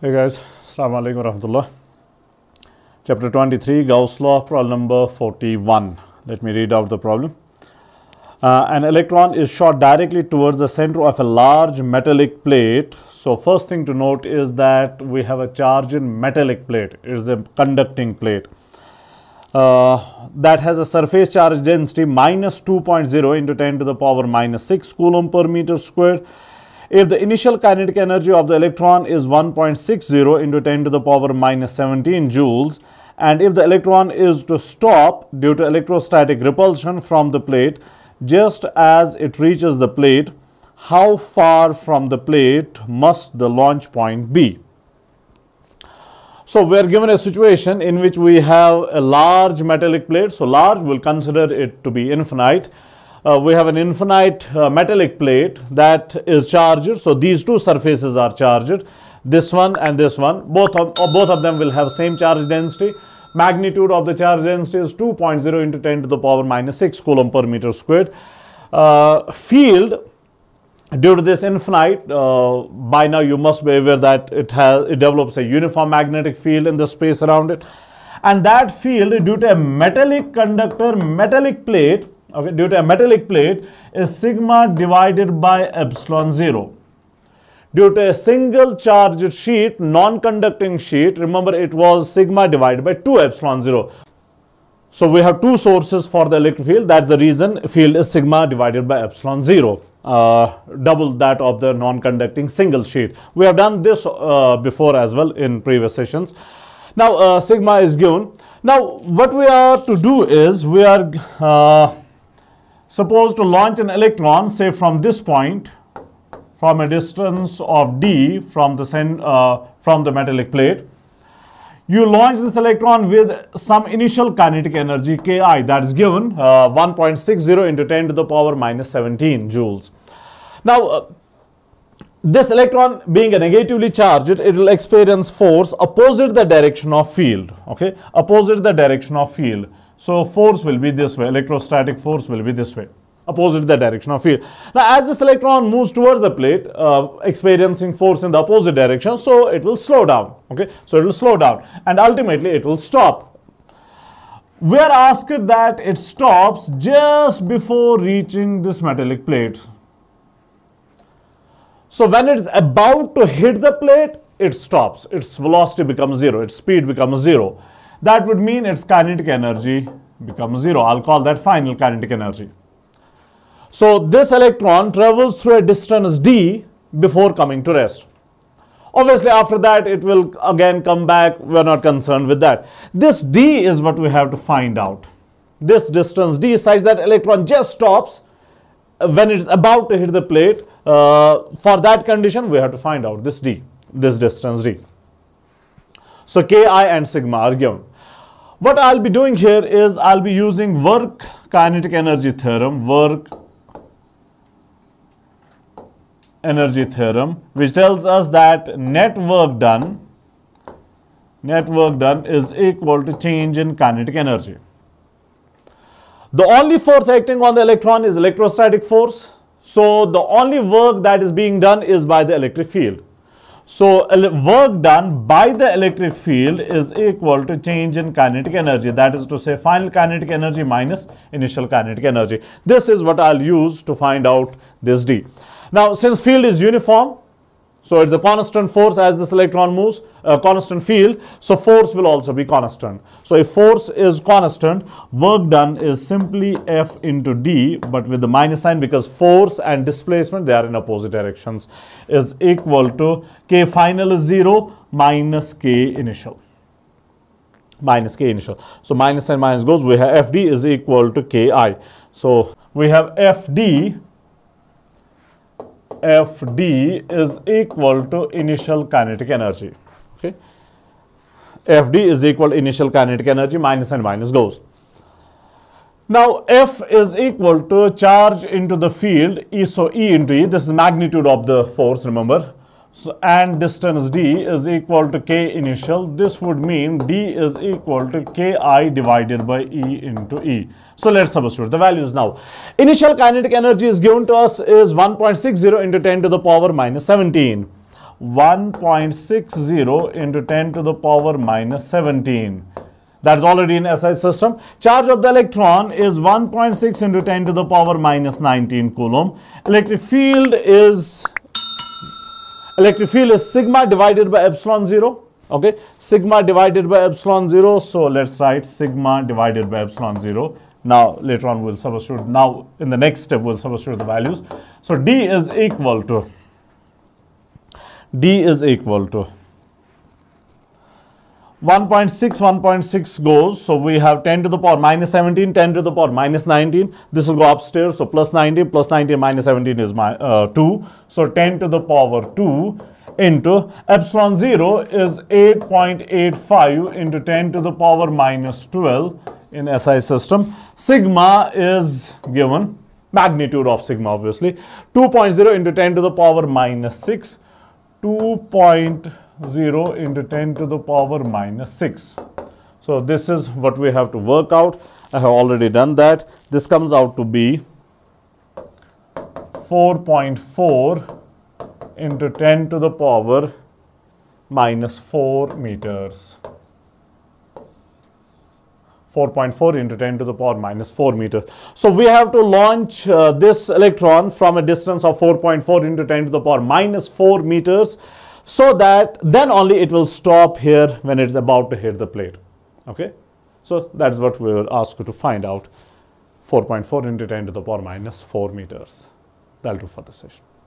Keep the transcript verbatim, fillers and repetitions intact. Hey guys, Assalamu alaikum warahmatullah. Chapter twenty-three, Gauss law, problem number forty-one. Let me read out the problem. Uh, an electron is shot directly towards the center of a large metallic plate. So first thing to note is that we have a charge in metallic plate. It is a conducting plate uh, that has a surface charge density minus two point zero into ten to the power minus six coulomb per meter squared. If the initial kinetic energy of the electron is one point six zero into ten to the power minus seventeen joules, and if the electron is to stop due to electrostatic repulsion from the plate, just as it reaches the plate, how far from the plate must the launch point be? So we are given a situation in which we have a large metallic plate. So large, we'll consider it to be infinite. Uh, we have an infinite uh, metallic plate that is charged. So these two surfaces are charged, this one and this one. Both of, both of them will have same charge density. Magnitude of the charge density is two point zero into ten to the power minus six coulomb per meter squared. Uh, field, due to this infinite, uh, by now you must be aware that it has it develops a uniform magnetic field in the space around it. And that field, due to a metallic conductor, metallic plate, Okay, due to a metallic plate, is sigma divided by epsilon zero. Due to a single charged sheet, non-conducting sheet, remember it was sigma divided by two epsilon zero. So we have two sources for the electric field. That's the reason field is sigma divided by epsilon zero, uh, double that of the non-conducting single sheet. We have done this uh, before as well in previous sessions. Now uh, sigma is given. Now what we are to do is we are uh, Suppose to launch an electron, say from this point, from a distance of d from the center, uh, from the metallic plate. You launch this electron with some initial kinetic energy ki that is given uh, one point six zero into ten to the power minus seventeen joules. Now, uh, this electron being a negatively charged, it will experience force opposite the direction of field. Okay, opposite the direction of field. So force will be this way, electrostatic force will be this way, opposite the direction of field. Now as this electron moves towards the plate, uh, experiencing force in the opposite direction, so it will slow down, okay? So it will slow down and ultimately it will stop. We are asked that it stops just before reaching this metallic plate. So when it is about to hit the plate, it stops, its velocity becomes zero, its speed becomes zero. That would mean its kinetic energy becomes zero. I'll call that final kinetic energy. So this electron travels through a distance d before coming to rest. Obviously, after that, it will again come back. We're not concerned with that. This d is what we have to find out. This distance d, such that electron just stops when it's about to hit the plate. Uh, for that condition, we have to find out this d, this distance d. So ki and sigma are given. What I'll be doing here is I'll be using work kinetic energy theorem, work energy theorem, which tells us that net work done, net work done is equal to change in kinetic energy. The only force acting on the electron is electrostatic force. So the only work that is being done is by the electric field. So work done by the electric field is equal to change in kinetic energy. That is to say final kinetic energy minus initial kinetic energy. This is what I'll use to find out this D. Now, since field is uniform, so it's a constant force as this electron moves, a constant field, so force will also be constant. So if force is constant, work done is simply F into D, but with the minus sign, because force and displacement, they are in opposite directions, is equal to K final is zero minus K initial. Minus K initial. So minus sign minus goes, we have F D is equal to K I. So we have F D. F D is equal to initial kinetic energy. Okay, F D is equal to initial kinetic energy, minus and minus goes. Now F is equal to charge into the field, E, so E into E, this is magnitude of the force, remember, so, and distance D is equal to K initial. This would mean D is equal to K I divided by E into E. So let's substitute the values now. Initial kinetic energy is given to us is one point six zero into ten to the power minus seventeen. one point six zero into ten to the power minus seventeen. That's already in S I system. Charge of the electron is one point six into ten to the power minus nineteen coulomb. Electric field is electric field is sigma divided by epsilon zero. Okay, sigma divided by epsilon zero. So let's write sigma divided by epsilon zero. Now later on we'll substitute. Now in the next step we'll substitute the values. So D is equal to D is equal to one point six, one point six goes, so we have ten to the power minus seventeen, ten to the power minus nineteen. This will go upstairs, so plus nineteen, plus nineteen minus seventeen is my, uh, two. So ten to the power two into epsilon zero is eight point eight five into ten to the power minus twelve in S I system. Sigma is given, magnitude of sigma obviously, two point zero into ten to the power minus six, two point zero into ten to the power minus six. So this is what we have to work out. I have already done that. This comes out to be four point four into ten to the power minus four meters. four point four into ten to the power minus four meters. So we have to launch uh, this electron from a distance of four point four into ten to the power minus four meters, so that then only it will stop here when it's about to hit the plate. Okay, so that's what we will ask you to find out, four point four into ten to the power minus four meters. That'll do for this session.